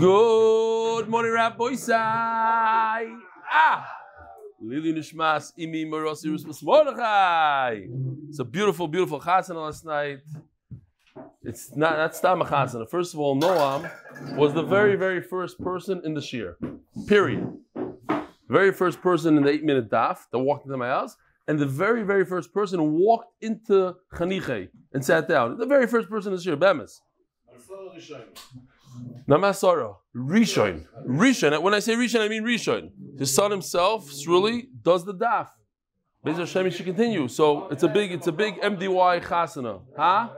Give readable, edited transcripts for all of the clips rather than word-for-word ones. Good morning, Rabbi Isai. Lili Nishmas Imi Marosi Rusmas Mordechai. It's a beautiful, beautiful chasana last night. It's not Stam chasana. First of all, Noam was the very, very first person in the shir. Period. The very first person in the 8-minute daf that walked into my house, and the very, very first person walked into Chaniche and sat down. The very first person in the shir, Bemis. Namasara, Rishon. Rishon. When I say Rishon, I mean Rishon. His son himself, Sruli, does the daf. Be'ez Hashem, he should continue. So it's a big MDY chasana. Huh?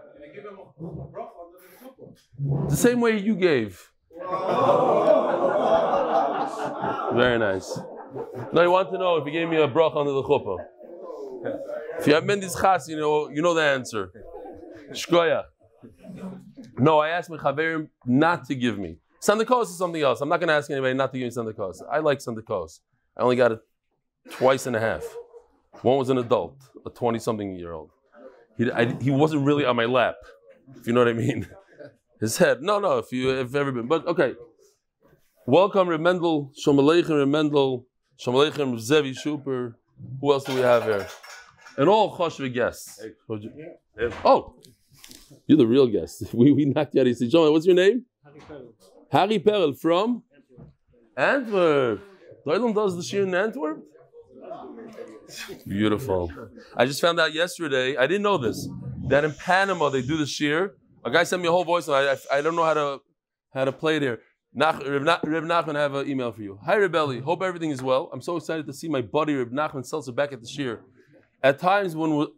The same way you gave. Very nice. Now you want to know if you gave me a bracha under the chuppah. If you have Mendy's chas, you know the answer. Shkoya. No, I asked my chaverim not to give me. Sandakos is something else. I'm not going to ask anybody not to give me Sandakos. I like Sandakos. I only got it twice and a half. One was an adult, a 20-something-year-old. He wasn't really on my lap, if you know what I mean. His head. No, if ever been. But, okay. Welcome, Reb Mendel. Shalom Aleichem, Reb Mendel. Shalom Aleichem, Zevi Shuper. Who else do we have here? And all Choshve guests. Oh! You're the real guest. We knocked you out. He said, John, what's your name? Harry Perel from Antwerp. Doylem does the shir in Antwerp? Beautiful. I just found out yesterday, I didn't know this, that in Panama they do the shir. A guy sent me a whole voice, and I don't know how to play it here. Reb Nachman, I have an email for you. Hi, Rebelli. Hope everything is well. I'm so excited to see my buddy Reb Nachman Seltzer back at the shir. At times when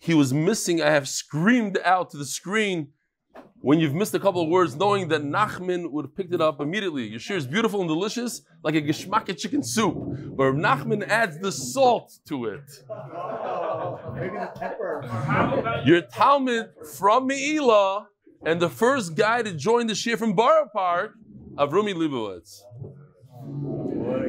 he was missing, I have screamed out to the screen when you've missed a couple of words, knowing that Nachman would have picked it up immediately. Your shir is beautiful and delicious, like a geschmacke chicken soup, but Reb Nachman adds the salt to it. Maybe the pepper. Your Talmud from Meila, and the first guy to join the shir from Borough Park, Avrumi Leibowitz.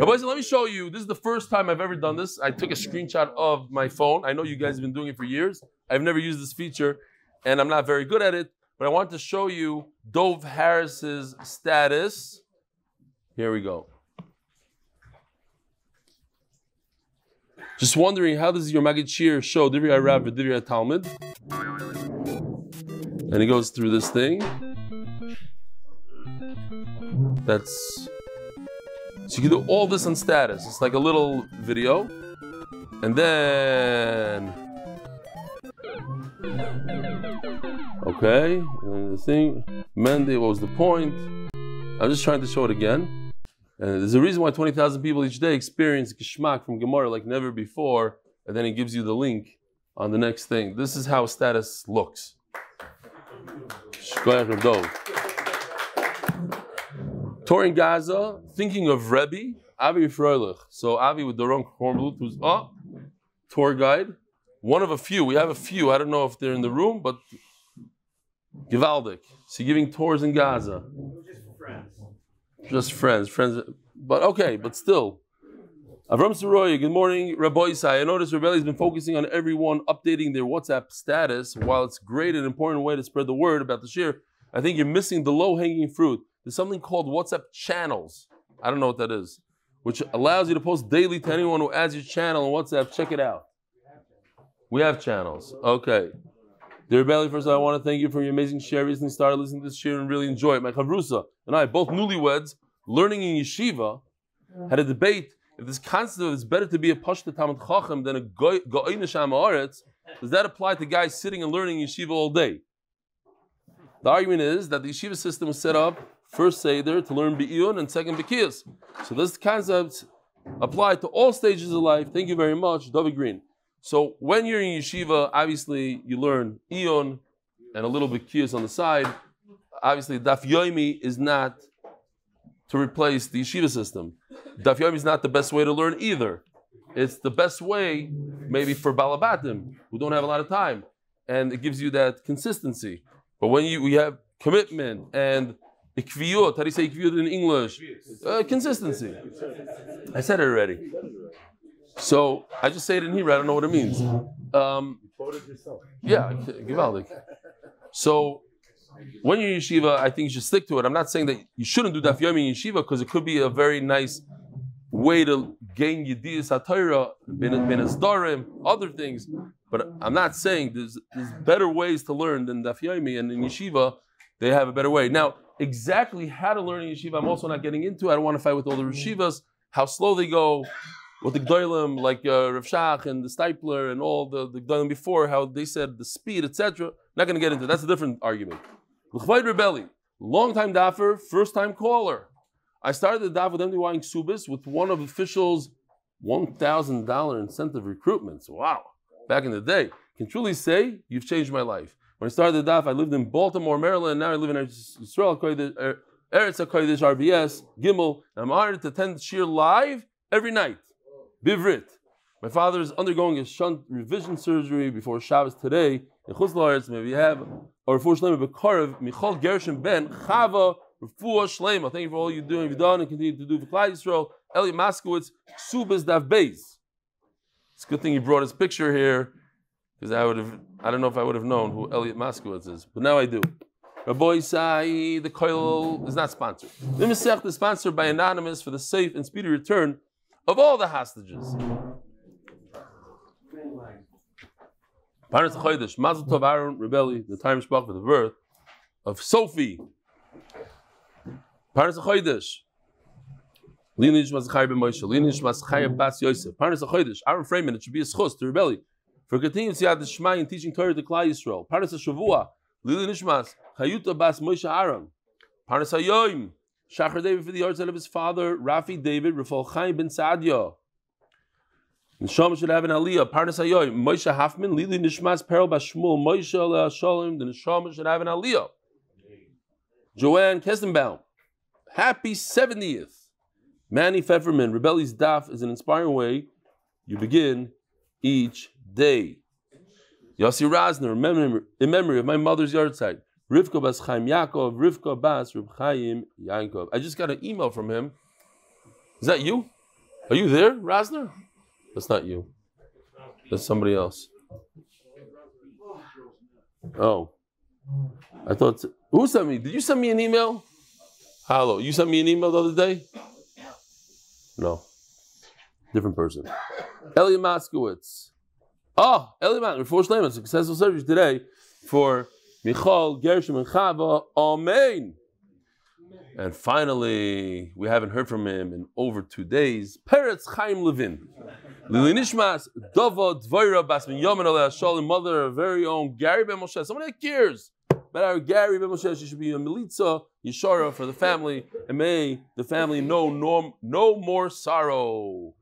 Let me show you. This is the first time I've ever done this. I took a screenshot of my phone. I know you guys have been doing it for years. I've never used this feature, and I'm not very good at it, but I want to show you Dov Harris's status. Here we go. Just wondering, how does your Magid Shir show Divrei HaRav or Divrei HaTalmid? And he goes through this thing. So you can do all this on status. It's like a little video. And then... okay, and the thing, Monday, what was the point? I'm just trying to show it again. And there's a reason why 20,000 people each day experience Geshmak from Gemara like never before. And then it gives you the link on the next thing. This is how status looks. Torah in Gaza, thinking of Rebbe, Avi Freilich. So Avi with the wrong Kornblut, who's up, tour guide. One of a few. We have a few. I don't know if they're in the room, but Givaldik. So giving tours in Gaza. Just friends. Just friends. But okay, but still. Avram Soroya, good morning, Rabbi Isai. I noticed Rebelli has been focusing on everyone updating their WhatsApp status. While it's great and important way to spread the word about the shir, I think you're missing the low-hanging fruit. There's something called WhatsApp channels. I don't know what that is, which allows you to post daily to anyone who adds your channel on WhatsApp. Check it out. We have channels. Okay. Dear Bailey, first I want to thank you for your amazing share. Recently started listening to this share and really enjoy it. My Chavrusa and I, both newlyweds, learning in yeshiva, had a debate if this concept of it's better to be a Pashta Talmid Chacham than a Go'ei Neshama Haaretz, does that apply to guys sitting and learning yeshiva all day? The argument is that the yeshiva system was set up first Seder to learn Bi'iyun and second Bikiyas. So this concept applied to all stages of life. Thank you very much, David Green. So when you're in yeshiva, obviously you learn Iyun and a little Bikiyas on the side. Obviously, Daf Yomi is not to replace the yeshiva system. Daf Yomi is not the best way to learn either. It's the best way maybe for Balabatim who don't have a lot of time. And it gives you that consistency. But when we have commitment and Ikviyot, how do you say Ikviyot in English? Consistency. I said it already. So I just say it in Hebrew, I don't know what it means. You quoted yourself. Yeah, Givaldik. So When you're in yeshiva, I think you should stick to it. I'm not saying that you shouldn't do daf yomi in yeshiva, because it could be a very nice way to gain yediyas haTorah, ben asdarim, other things. But I'm not saying there's better ways to learn than daf yomi, and in yeshiva they have a better way. Now, exactly how to learn in yeshiva, I'm also not getting into. I don't want to fight with all the yeshivas, how slow they go, with the Gdolim, like Rav Shach and the Stipler and all the Gdolim before, how they said the speed, etc. Not going to get into it. That's a different argument. L'chvayt Rebelli, long-time daffer, first-time caller. I started the daf with MDY Ksubis with one of the officials' $1,000 incentive recruitments. Wow. Back in the day. Can truly say, you've changed my life. When I started the daf, I lived in Baltimore, Maryland. Now I live in Israel, Eretz HaKodesh, RBS, Gimel. I'm honored to attend Shir live every night. Bivrit. My father is undergoing a shunt revision surgery before Shabbos today in Chutz La'aretz. Maybe you have, or unfortunately, Bekarev Michal Gershon Ben Chava Refuah Shleima. Thank you for all you're doing, you've done, and continue to do for Klal Yisrael. Elliot Moskowitz, Subas Daf Beis. It's a good thing you brought his picture here, because I don't know if I would have known who Elliot Moskowitz is, but now I do. Rabbi Sai, the Koil is not sponsored. Nimisech is sponsored by Anonymous for the safe and speedy return of all the hostages. Paras Chodesh, Mazel Tov Aaron Rebelli, the time spoke for the birth of Sophie. Paras Chodesh, Lineage Mazchai ben Moshe, Lineage Mazchai Bas Yosef. Paras Chodesh, Aaron Freeman, it should be a schus to Rebelli for continuing Siyat Shmai and teaching Torah to Klal Yisrael. Paras Shavua, Lili Nishmas, Chayuta Bas Moshe Aaron. Paras Hayoim, Shachar David for the yard of his father, Rafi David, Rafal Chaim ben Saadya. Neshama should have an aliyah. Parnas Hayoy, Moshe Hoffman, Lili Nishmas, Perel Bashmul, Moshe Aleh Shalom. The Neshama should have an aliyah. Joanne Kestenbaum, happy 70th. Manny Pfefferman, Rebelli's Daf is an inspiring way you begin each day. Yossi Rosner, in memory of my mother's yard site. Rivka Bas Chaim Yaakov, Rivka Bas Reb Chaim Yaakov. I just got an email from him. Is that you? Are you there, Rosner? That's not you. That's somebody else. Oh. I thought, who sent me? Did you send me an email? Hello, you sent me an email the other day? No. Different person. Elliot Moskowitz. Oh, Elliot Moskowitz, Rafur Shleiman, successful surgery today for Michal, Gershom, and Chava, Amen. And finally, we haven't heard from him in over 2 days. Peretz Chaim Levin. Lili Nishmas, Dava, Dvaira, Basman, Yaman, Aleh Shalom, mother of our very own Gary Ben Moshe. Somebody that cares about our Gary Ben Moshe. She should be a Melitza, Yeshara for the family. And may the family know no more sorrow.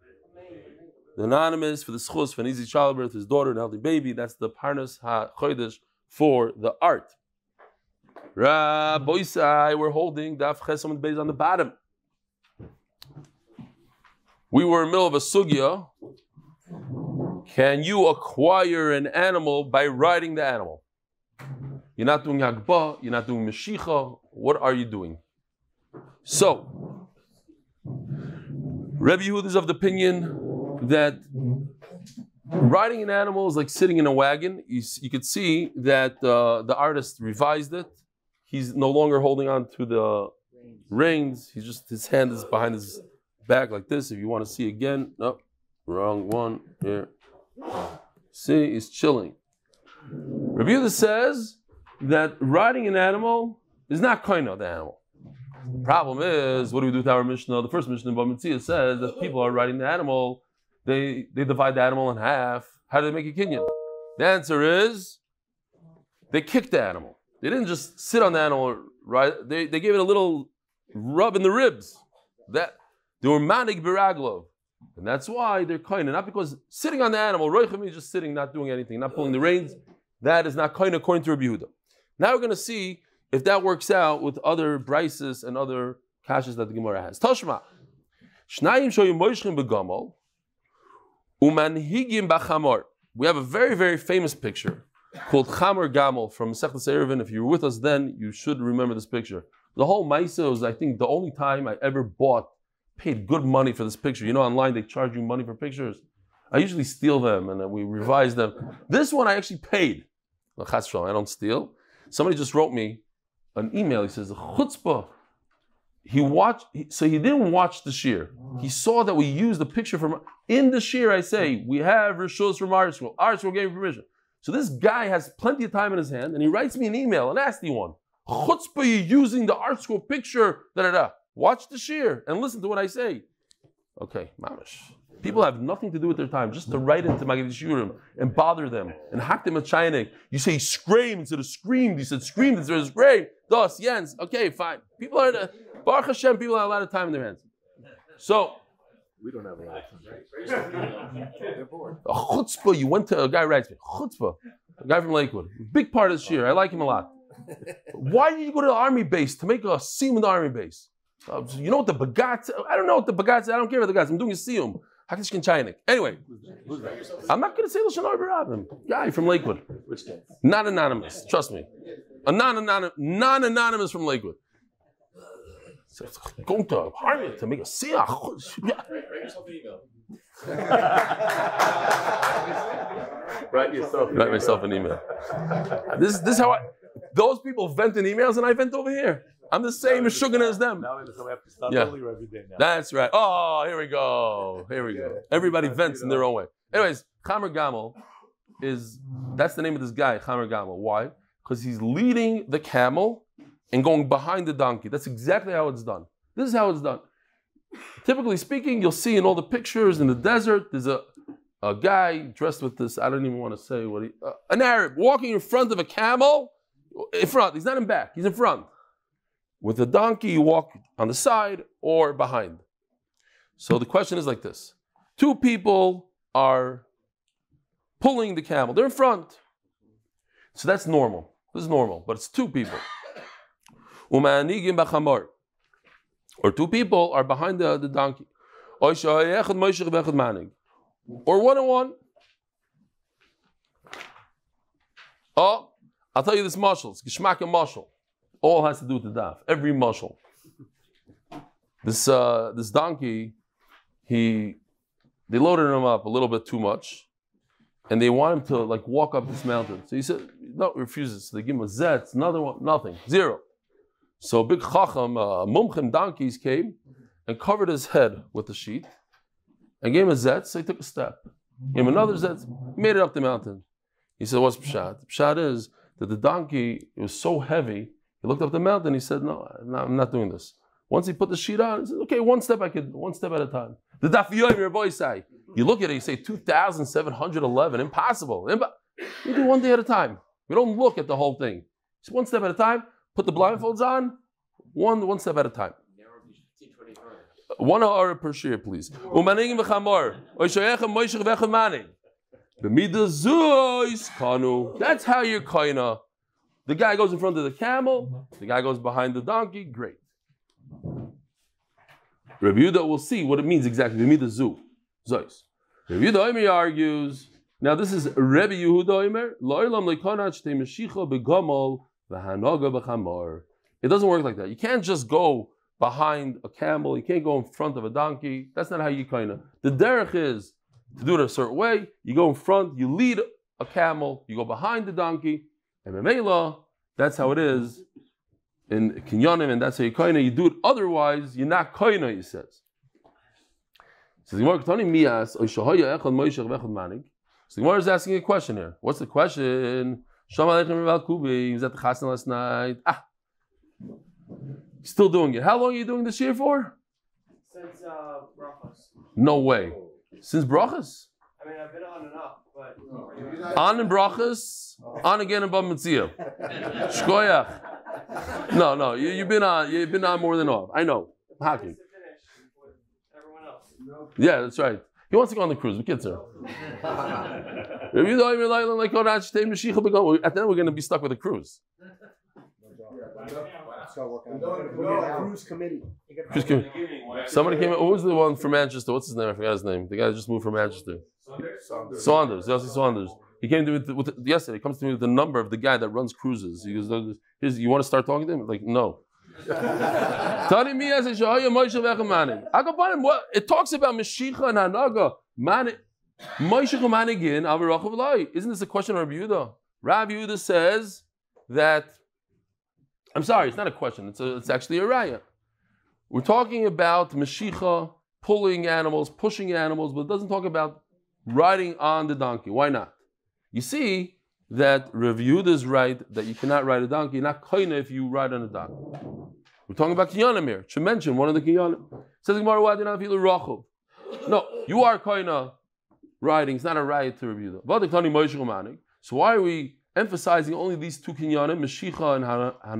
The anonymous for the schus, for an easy childbirth, his daughter, and healthy baby. That's the Parnas HaChodesh. For the art. Raboisai, we're holding Daf Chesam and Beis on the bottom. We were in the middle of a sugya. Can you acquire an animal by riding the animal? You're not doing Hagbah, you're not doing Meshicha. What are you doing? So, Rebbe Yehuda is of the opinion that riding an animal is like sitting in a wagon. You could see that the artist revised it. He's no longer holding on to the reins. He's just, his hand is behind his back like this. If you want to see again, nope, wrong one here. See, he's chilling. Rebbe Yehuda says that riding an animal is not kind of the animal. The problem is, what do we do with our Mishnah? The first Mishnah in Bava Metzia says that people are riding the animal. They divide the animal in half. How do they make a kinyan? The answer is, they kicked the animal. They didn't just sit on the animal, right? They gave it a little rub in the ribs. That they were manig biraglov. And that's why they're koina. Not because sitting on the animal, roichim is just sitting, not doing anything, not pulling the reins. That is not koina according to Rebbe Yehuda. Now we're going to see if that works out with other brises and other kashas that the Gemara has. Toshma. Shnayim shoyim moishchim begamol. Umanhigim b'chamor. We have a very, very famous picture called Chamor Gamel from Masechtas Eruvin. If you were with us then, you should remember this picture. The whole Maisa was, I think, the only time I ever paid good money for this picture. You know, online they charge you money for pictures. I usually steal them and we revise them. This one I actually paid. I don't steal. Somebody just wrote me an email. He says, chutzpah. He watched, so he didn't watch the shir. He saw that we used the picture from, in the shir I say, we have rishos from our school. Our school gave me permission. So this guy has plenty of time in his hand and he writes me an email, a nasty one. Chutzpah, you're using the art school picture, da-da-da. Watch the shir and listen to what I say. Okay, mamish. People have nothing to do with their time, just to write into Magid Shurim and bother them and hack them a chaynik. You say scream instead of screamed. You said screamed instead of screamed. Dos, yens. Okay, fine. People are, Baruch Hashem, people have a lot of time in their hands. So, we don't have a lot of time. They're bored. A chutzpah, you went to, a guy writes me, chutzpah. A guy from Lakewood. Big part of this year. I like him a lot. Why did you go to the army base to make a seam in the army base? You know what the bagatz? I don't know what the bagatz is. I don't care about the guys. I'm doing a seum. Hakishkin Chaynik. Anyway, I'm not going to say Lashon Hara B'Rabim. Guy from Lakewood. Which guy? Not anonymous. Trust me. A non-anonymous from Lakewood. So going to army to make a seum. Write myself an email. This is how I. Those people vent in emails and I vent over here. I'm the same as Sugan as them. Now we have to stop earlier every day now. That's right. Oh, here we go. Here we go. Everybody vents in their own way. Anyways, Chamer Gamel is, that's the name of this guy, Chamer Gamel. Why? Because he's leading the camel and going behind the donkey. That's exactly how it's done. This is how it's done. Typically speaking, you'll see in all the pictures in the desert, there's a guy dressed with this, I don't even want to say what he, an Arab walking in front of a camel, in front. He's not in back, he's in front. With a donkey, you walk on the side or behind. So the question is like this. Two people are pulling the camel. They're in front. So that's normal. This is normal, but it's two people. Or two people are behind the donkey. Or one on one. Oh, I'll tell you this mashal. It's Gishmak and mashal. All has to do with the daf. Every mashal. This donkey, they loaded him up a little bit too much, and they want him to like walk up this mountain. So he said, no, refuses. So they give him a zetz, another one, nothing, zero. So big chacham, mumchim donkeys came and covered his head with a sheet, and gave him a zetz. So he took a step, gave him another zetz, made it up the mountain. He said, what's pshat? Pshat is that the donkey, it was so heavy. He looked up the mountain. He said, "No, I'm not doing this." Once he put the sheet on, he said, "Okay, one step at a time." The Daf Yomi, your boy say, you look at it, you say 2,711, impossible. We do one day at a time. We don't look at the whole thing. Just one step at a time. Put the blindfolds on. One step at a time. 1 hour per shear, please. Umanigim v'chamor oishayechem moishich v'chemanim b'midazois kanu. That's how you're koina. The guy goes in front of the camel, the guy goes behind the donkey, great. Rabbi Yehuda will see what it means exactly. Rabbi Yehuda Omer argues, now this is Rabbi Yehuda Omer, it doesn't work like that. You can't just go behind a camel, you can't go in front of a donkey. That's not how you kinda. The derech is to do it a certain way. You go in front, you lead a camel, you go behind the donkey. And Memela, that's how it is in Kinyonim, and that's how you koina. You do it otherwise, you're not koina, he says. So the Gemara is asking a question here. What's the question? Shalom Aleichem Rav Kubi, he was at the Chasna last night. Still doing it. How long are you doing this year for? Since Brachas. No way. Since Brachas? I mean, I've been on and off. On in brachas, on again above mitzvah. Shkoyach. No, you've been on more than off. I know. Hockey. Yeah, that's right. He wants to go on the cruise. The kids are. At the end, we're going to be stuck with a cruise. Cruise committee. Somebody came in. Who was the one from Manchester? What's his name? I forgot his name. The guy just moved from Manchester. Saunders. Yossi Saunders. He came to me yesterday. He comes to me with the number of the guy that runs cruises. He goes, "You want to start talking to him?" I'm like, no. It talks about Meshicha and Hanaga. Isn't this a question of Rabbi Yehuda? Rabbi Yehuda says that I'm sorry, it's not a question. It's actually a raya. We're talking about meshicha, pulling animals, pushing animals, but it doesn't talk about riding on the donkey. Why not? You see that Rav Yehuda is right, that you cannot ride a donkey. You're not koineh if you ride on a donkey. We're talking about kinyanim here. Should mention one of the kinyanim. Says Gemara, why do not feel rachov? No, you are koineh riding. It's not a right to Rav Yehuda. So why are we emphasizing only these two kinyanim, meshicha and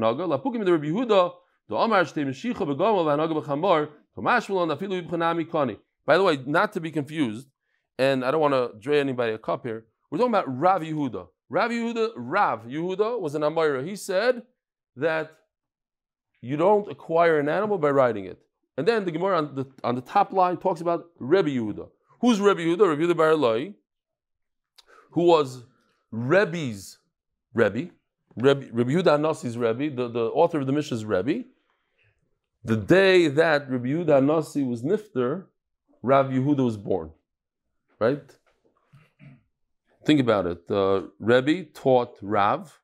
hanaga? Lapukim the Rav Yehuda. By the way, not to be confused, and I don't want to draw anybody a cup here, we're talking about Rav Yehuda. Rav Yehuda was an Amora. He said that you don't acquire an animal by riding it. And then the Gemara on the top line talks about Rebbe Yehuda. Who's Rebbe Yehuda? Rebbe Yehuda Bar Eloi, who was Rebbe's Rebbe. Rebbe Yehuda Hanasi's Rebbe, the author of the Mishnah's Rebbe. The day that Rabbi Yehuda Hanasi was nifter, Rav Yehuda was born. Right? Think about it. Rebbe taught Rav,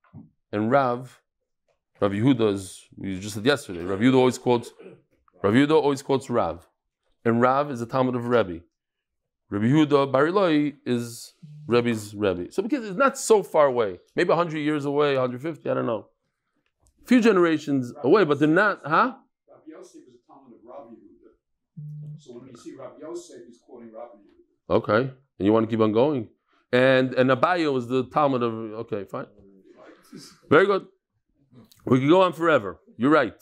and Rav Yehuda is, we just said yesterday, Rav Yehuda always quotes Rav. And Rav is a Talmud of Rebbe. Rabbi Yehuda Bar Eloi is Rebbe's Rebbe. So because it's not so far away. Maybe 100 years away, 150, I don't know. A few generations away, but they're not, huh? Yosef is a Talmud of Rav Yehuda. So when you see Rav Yosef, he's quoting Rav Yehuda. Okay, and you want to keep on going. And Abaye was the Talmud of, okay, fine. Very good. We can go on forever. You're right.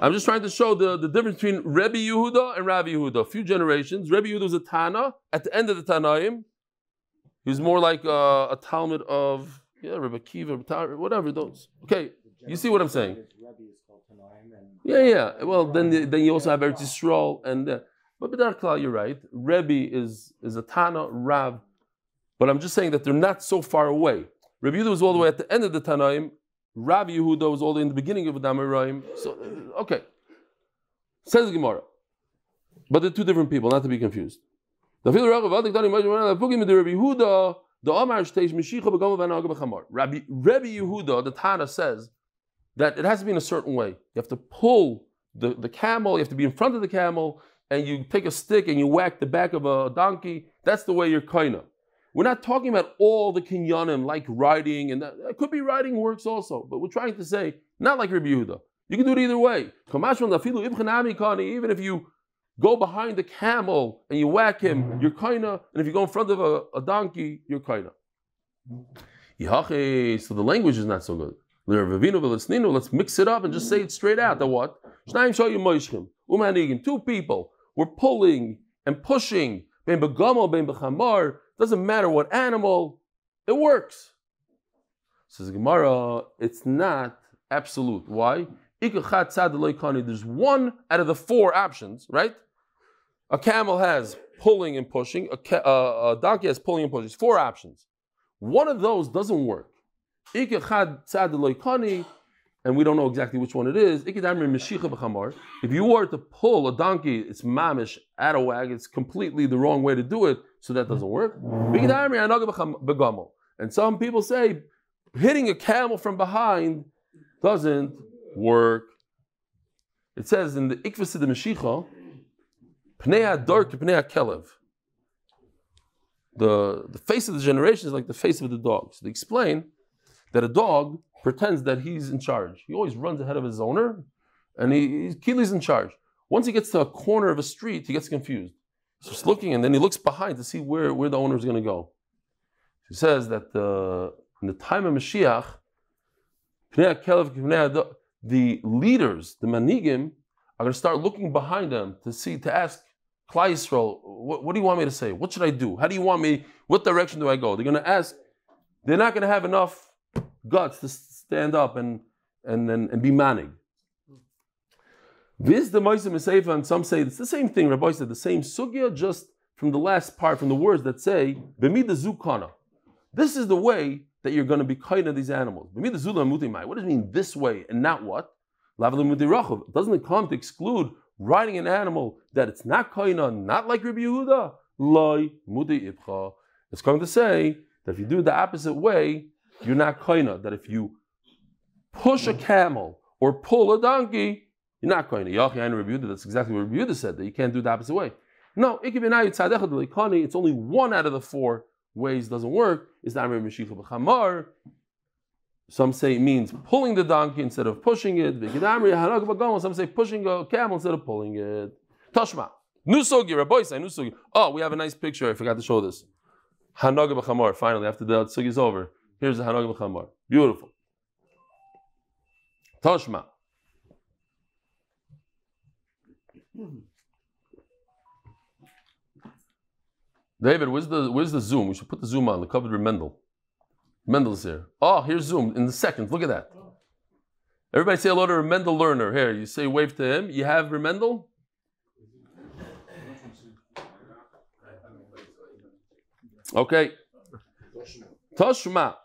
I'm just trying to show the difference between Rebbe Yehuda and Rav Yehuda. A few generations. Rebbe Yehuda was a Tana. At the end of the Tanaim, he was more like a Talmud of, yeah, Rebbe Akiva, whatever those. Okay, you see what I'm saying. Yeah. Well, then you also have Eretz Yisrael, and but B'dar Klal, you're right. Rebbe is a Tana, Rav, but I'm just saying that they're not so far away. Rebbe Yehuda was all the way at the end of the Tanaim. Rav Yehuda was all the way in the beginning of the Amoraim. So, okay, says Gemara, but they're two different people, not to be confused. Rav Yehuda, the Tana says that it has to be in a certain way. You have to pull the camel, you have to be in front of the camel, and you take a stick and you whack the back of a donkey. That's the way you're koineh. We're not talking about all the kinyanim, like riding, and that. It could be riding works also, but we're trying to say, not like Rabbi Yehuda. You can do it either way. Even if you go behind the camel and you whack him, you're koineh, and if you go in front of a donkey, you're koineh. So the language is not so good. Let's mix it up and just say it straight out. That what? Two people were pulling and pushing. Doesn't matter what animal, it works. Says Gemara, it's not absolute. Why? There's one out of the four options, right? A camel has pulling and pushing. A donkey has pulling and pushing. It's four options. One of those doesn't work. And we don't know exactly which one it is. If you were to pull a donkey, it's mamish, out of whack, it's completely the wrong way to do it, so that doesn't work. And some people say, hitting a camel from behind doesn't work. It says in the Ikvas of the Meshicha, Pnei Ador K'pnei HaKelev. The face of the generation is like the face of the dog. So they explain that a dog pretends that he's in charge. He always runs ahead of his owner, and he's Keely's in charge. Once he gets to a corner of a street, he gets confused. So he's looking, and then he looks behind to see where the owner is going to go. He says that in the time of Mashiach, the leaders, the manigim, are going to start looking behind them to ask Klal Yisrael, what do you want me to say? What should I do? How do you want me? What direction do I go? They're going to ask. They're not going to have enough guts to stand up and be manig. This the Moisei Meseifa, and some say it's the same thing. Rabbi said the same sugya, just from the last part, from the words that say b'mida zukana. This is the way that you're going to be koineh these animals. B'mida zula mutimai. What does it mean this way and not what? Lavle mutirachov. Doesn't it come to exclude riding an animal that it's not koineh, not like Rabbi Yehuda? Loi muti ibcha. It's coming to say that if you do it the opposite way, you're not koineh. That if you push a camel or pull a donkey, you're not going to. That's exactly what Rebuda said, that you can't do the opposite way. No, it's only one out of the 4 ways doesn't work. It's not Amir Meshikha B'Chamar. Some say it means pulling the donkey instead of pushing it. Some say pushing a camel instead of pulling it. Tashma. Oh, we have a nice picture. I forgot to show this. Hanoga b'chamor. Finally, after the sugi is over, here's the Hanoga b'chamor. Beautiful. Tashma. David, where's the zoom? We should put the zoom on. The covered with Mendel. Mendel's here. Oh, here's zoom in the seconds. Look at that. Everybody say hello to Mendel Lerner. Here, you say wave to him. You have Mendel. Okay. Tashma.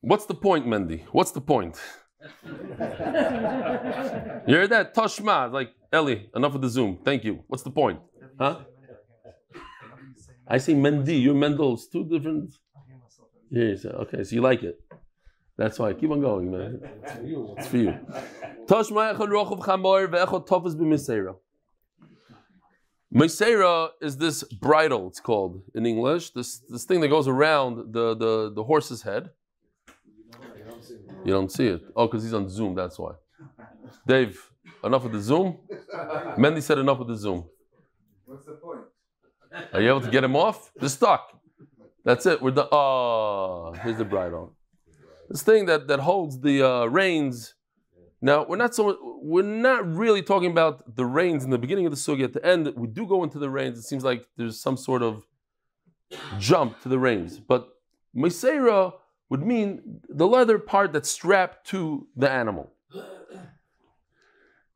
What's the point, Mendy? What's the point? You heard that? Tashma. Like, Eli, enough of the Zoom. Thank you. What's the point? Huh? I say Mendy. You're Mendel. It's two different. Yeah, okay, so you like it. That's why. Keep on going, man. It's for you. Tashma echad rochav chamor ve'echad tofes b'miseira. Meseira is this bridle, it's called in English, this thing that goes around the horse's head. You don't see it. Oh, because he's on Zoom, that's why. Dave, enough with the Zoom? Mendy said enough with the Zoom. What's the point? Are you able to get him off? They're stuck. That's it, we're done. Oh, here's the bridle. This thing that holds the reins. Now, we're not really talking about the reins in the beginning of the sugi. At the end, we do go into the reins. It seems like there's some sort of jump to the reins. But meseira would mean the leather part that's strapped to the animal.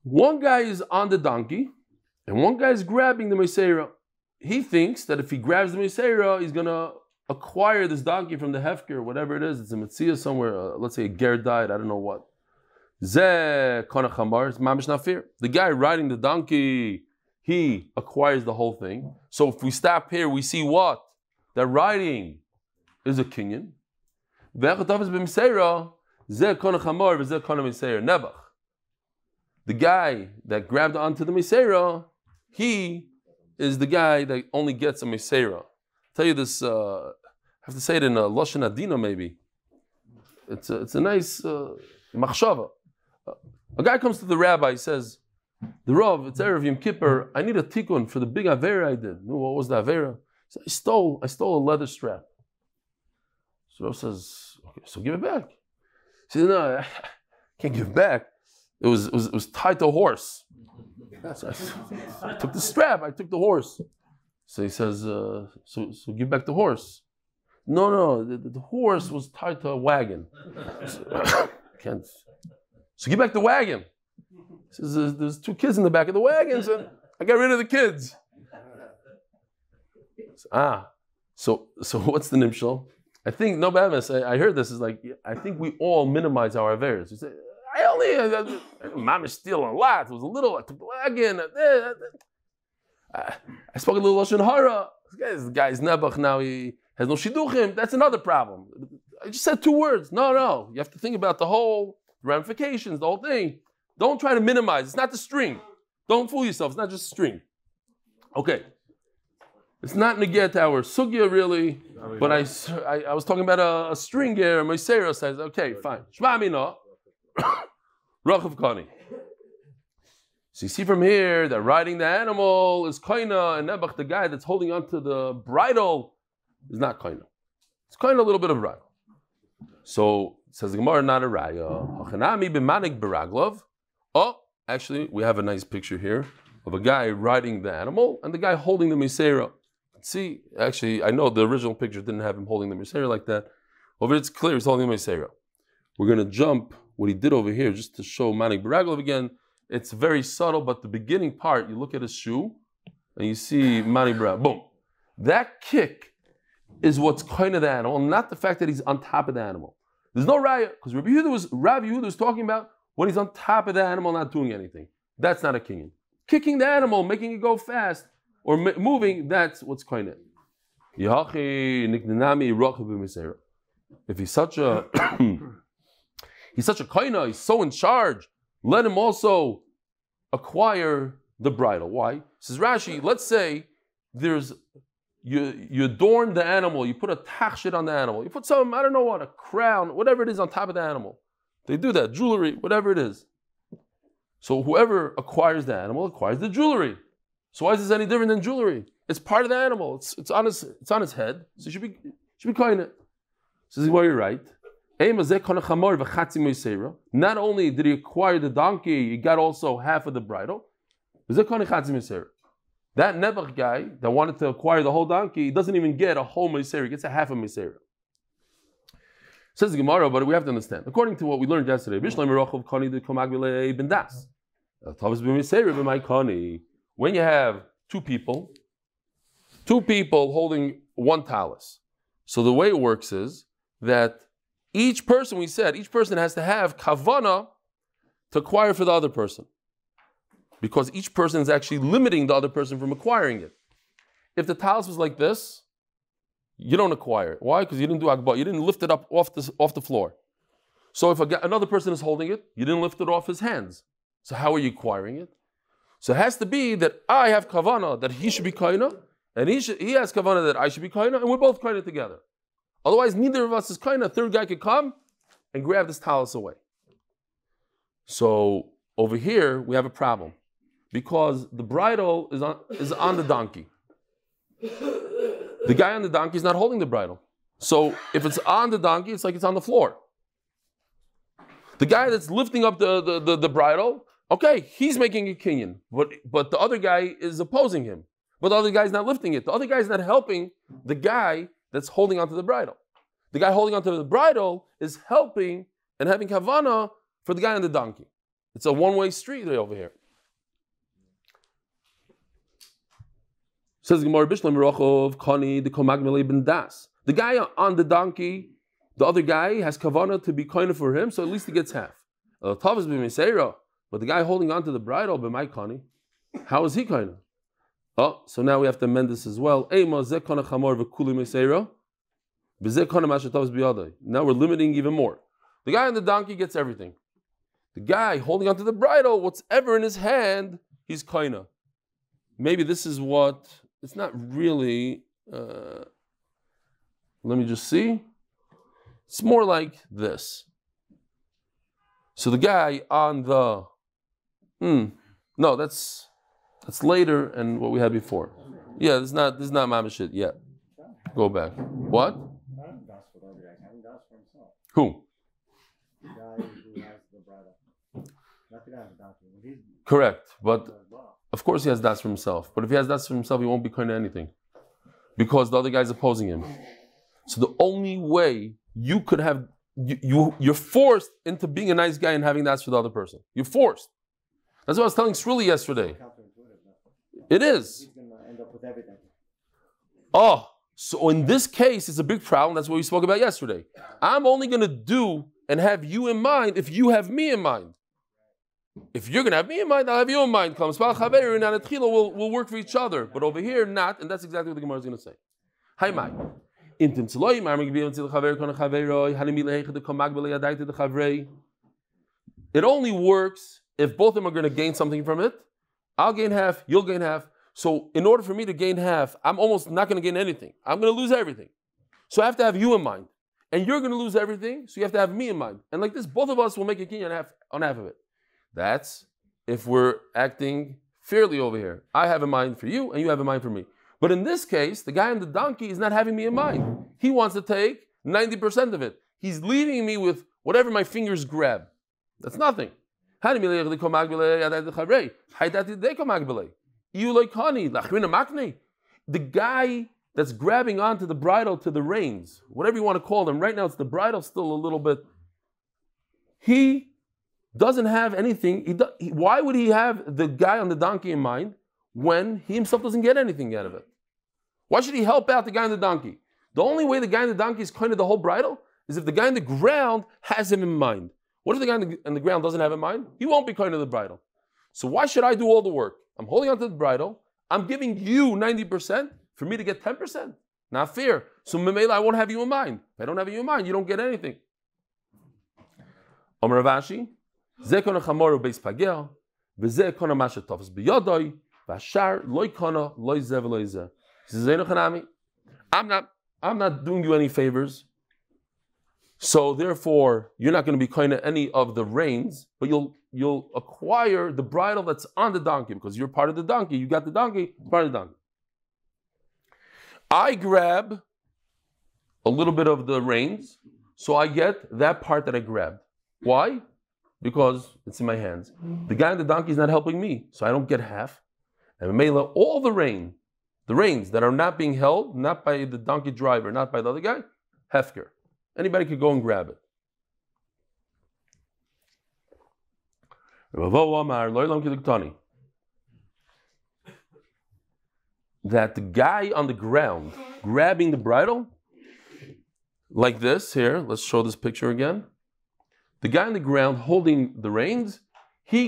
One guy is on the donkey, and one guy is grabbing the meseira. He thinks that if he grabs the meseira, he's going to acquire this donkey from the hefker, whatever it is. It's a metzia somewhere, let's say a ger died, I don't know what. The guy riding the donkey, he acquires the whole thing. So if we stop here, we see what? That riding is a kinyan. The guy that grabbed onto the meseira, he is the guy that only gets a meseira. I'll tell you this, I have to say it in Lashon Adina maybe. It's a nice machshava. A guy comes to the rabbi, he says, the Rav, it's Erev Yom Kippur, I need a tikkun for the big avera I did. No, what was the avera? So I stole a leather strap. So Rav says, okay, so give it back. He says, no, I can't give it back. It was tied to a horse. So I took the strap, I took the horse. So he says, so give back the horse. No, the horse was tied to a wagon. So, can't. So get back the wagon. He says, there's 2 kids in the back of the wagon, so I got rid of the kids. So what's the nimshal? I think, no badness, I heard this, is like, I think we all minimize our averas. You say, Mom is stealing a lot, it was a little, I took the wagon. I spoke a little Lashon Hara. This guy's Nebuch now, he has no shiduchim, that's another problem. I just said 2 words. No, you have to think about the whole ramifications, the whole thing. Don't try to minimize. It's not the string. Don't fool yourself. It's not just a string. Okay. It's not negat our sugya really, but I was talking about a string here. And my Sarah says, okay, fine. Shmamino, Rachav Kani. So you see from here that riding the animal is koina, and Nebuch, the guy that's holding onto the bridle, is not koina. It's koina a little bit of bridle. So says the Gemara, not a raya. Oh, actually, we have a nice picture here of a guy riding the animal and the guy holding the meseira. See, actually, I know the original picture didn't have him holding the meseira like that. Over it's clear he's holding the meseira. We're gonna jump what he did over here just to show Manik Baraglov again. It's very subtle, but the beginning part, you look at his shoe and you see Manik Baraglov. Boom. That kick is what's kind of the animal, not the fact that he's on top of the animal. There's no raya, because Rabbi Yehuda was talking about when he's on top of the animal, not doing anything. That's not a kinyan. Kicking the animal, making it go fast, or moving, that's what's kind of it. If he's such a koina, he's so in charge, let him also acquire the bridle. Why? Says Rashi, let's say there's, you adorn the animal, you put a tachshit on the animal, you put some, I don't know what, a crown, whatever it is on top of the animal. They do that, jewelry, whatever it is. So whoever acquires the animal acquires the jewelry. So why is this any different than jewelry? It's part of the animal. It's on its head. So it should be calling it. So well, you're right. Not only did he acquire the donkey, he got also half of the bridle. That Nebuch guy that wanted to acquire the whole donkey, he doesn't even get a whole meisera, he gets a half of meisera. Says the Gemara, but we have to understand. According to what we learned yesterday, when you have two people holding one talus. So the way it works is that each person, we said, each person has to have kavana to acquire for the other person, because each person is actually limiting the other person from acquiring it. If the talus was like this, you don't acquire it. Why? Because you didn't do akbah. You didn't lift it up off the floor. So if another person is holding it, you didn't lift it off his hands. So how are you acquiring it? So it has to be that I have kavana that he should be kaina, and he has kavana that I should be kaina, and we're both kaina together. Otherwise, neither of us is kaina. A third guy could come and grab this talus away. So over here, we have a problem, because the bridle is on the donkey. The guy on the donkey is not holding the bridle. So if it's on the donkey, it's like it's on the floor. The guy that's lifting up the bridle, okay, he's making a kinyan, but the other guy is opposing him. But the other guy's not lifting it. The other guy's not helping the guy that's holding onto the bridle. The guy holding onto the bridle is helping and having kavana for the guy on the donkey. It's a one-way street right over here. Says Gemara, Bishlam Rochov, Kani, the Komagmele ben Das. The guy on the donkey, the other guy has kavana to be koina for him, so at least he gets half. Tavas b'miseira, but the guy holding onto the bridle b'may Kani, how is he koina? Oh, so now we have to amend this as well. Now we're limiting even more. The guy on the donkey gets everything. The guy holding onto the bridle, whatever in his hand, he's koina. Maybe this is what, it's not really, let me just see. It's more like this. So the guy on the, no, that's later and what we had before. Yeah, this is not mamish shit yet. Go back. What? Who? The guy who has the bridle. Not the guy on the donkey. Correct, but of course he has das for himself. But if he has das for himself, he won't be kind of anything, because the other guy's opposing him. So the only way you could have, you're forced into being a nice guy and having das for the other person. You're forced. That's what I was telling Srili yesterday. It is. Oh, so in this case, it's a big problem. That's what we spoke about yesterday. I'm only going to do and have you in mind if you have me in mind. If you're going to have me in mind, I'll have you in mind. We'll work for each other. But over here, not. And that's exactly what the Gemara is going to say. Hi, Mike. It only works if both of them are going to gain something from it. I'll gain half, you'll gain half. So in order for me to gain half, I'm almost not going to gain anything. I'm going to lose everything. So I have to have you in mind. And you're going to lose everything, so you have to have me in mind. And like this, both of us will make a kinyan on half of it. That's if we're acting fairly over here. I have a mind for you, and you have a mind for me. But in this case, the guy on the donkey is not having me in mind. He wants to take 90% of it. He's leading me with whatever my fingers grab. That's nothing. The guy that's grabbing onto the bridle, to the reins, whatever you want to call them, right now it's the bridle still a little bit, he doesn't have anything. Why would he have the guy on the donkey in mind when he himself doesn't get anything out of it? Why should he help out the guy on the donkey? The only way the guy on the donkey is kind of the whole bridle is if the guy on the ground has him in mind. What if the guy on the ground doesn't have in mind? He won't be kind of the bridle. So why should I do all the work? I'm holding onto the bridle. I'm giving you 90% for me to get 10%. Not fair. So Mamela, I won't have you in mind. If I don't have you in mind, you don't get anything. Amar Ravashi. זה קונה חמורו בייס פגר, וזה קונה מה שתופס ביודוי, והשאר לא קונה, לא זה ולא זה. זה אינו חנמי. I'm not doing you any favors. So therefore, you're not going to be kind of any of the reins, but you'll acquire the bridle that's on the donkey because you're part of the donkey. You got the donkey, part of the donkey. I grab a little bit of the reins, so I get that part that I grabbed. Why? Because it's in my hands. The guy on the donkey is not helping me, so I don't get half. And Mela, all the reins that are not being held, not by the donkey driver, not by the other guy, hefker. Anybody could go and grab it. That the guy on the ground grabbing the bridle, like this here, let's show this picture again. The guy on the ground holding the reins, he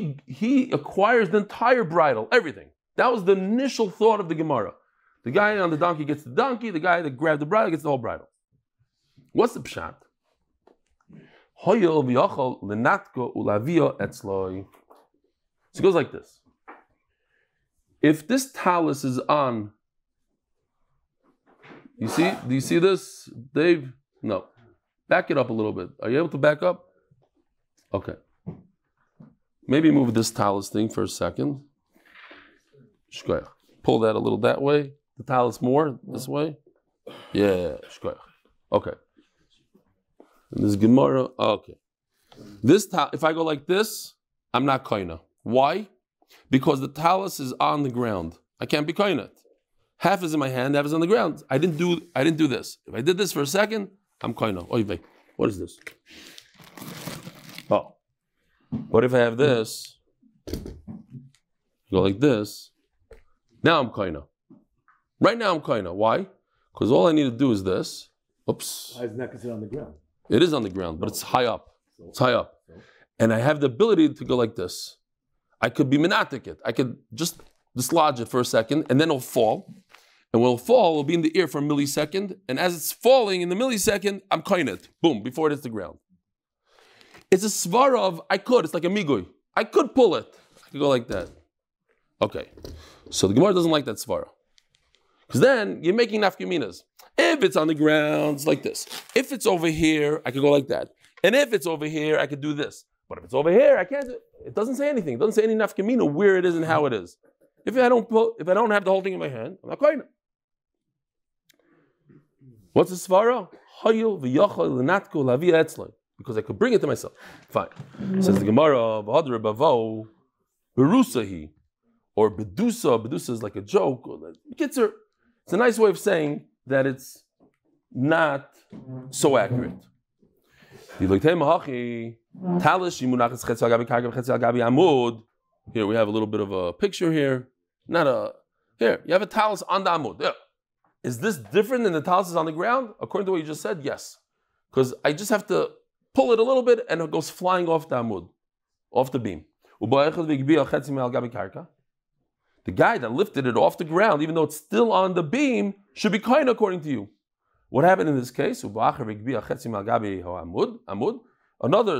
acquires the entire bridle, everything. That was the initial thought of the Gemara. The guy on the donkey gets the donkey, the guy that grabbed the bridle gets the whole bridle. What's the pshat? So it goes like this. If this talus is on, you see, do you see this, Dave? No. Back it up a little bit. Are you able to back up? Okay. Maybe move this talus thing for a second. Shkoyach. Pull that a little that way. The talus more this way. Yeah, shkoyach. Okay. And this Gemara, okay. This if I go like this, I'm not koina. Why? Because the talus is on the ground. I can't be koina. Half is in my hand, half is on the ground. I didn't do this. If I did this for a second, I'm koina. Oy, what is this? Oh. What if I have this? Go like this. Now I'm koina. Right now I'm koina. Why? Because all I need to do is this. Oops. Why is that considered on the ground? It is on the ground, but it's high up. It's high up. And I have the ability to go like this. I could be menatic it. I could just dislodge it for a second, and then it'll fall. And when it'll fall, it'll be in the air for a millisecond. And as it's falling in the millisecond, I'm coining it. Boom, before it hits the ground. It's a svara of, I could. It's like a migui. I could pull it. I could go like that. Okay. So the Gemara doesn't like that svara. Because then you're making nafkaminas. If it's on the ground, it's like this. If it's over here, I could go like that. And if it's over here, I could do this. But if it's over here, I can't do it. It doesn't say anything. It doesn't say any nafkamina where it is and how it is. If I don't have the whole thing in my hand, I'm not quite. What's the svara? Because I could bring it to myself. Fine. Says the Gemara of Hadra Bavo, Berusahi, or Bedusa. Bedusa is like a joke. Kitzer. It's a nice way of saying that it's not so accurate. Here we have a little bit of a picture here. Here, you have a talus on the amud. Yeah. Is this different than the talus is on the ground? According to what you just said, yes. Because I just have to pull it a little bit and it goes flying off the amud, off the beam. The guy that lifted it off the ground, even though it's still on the beam, should be kohen according to you. What happened in this case? Another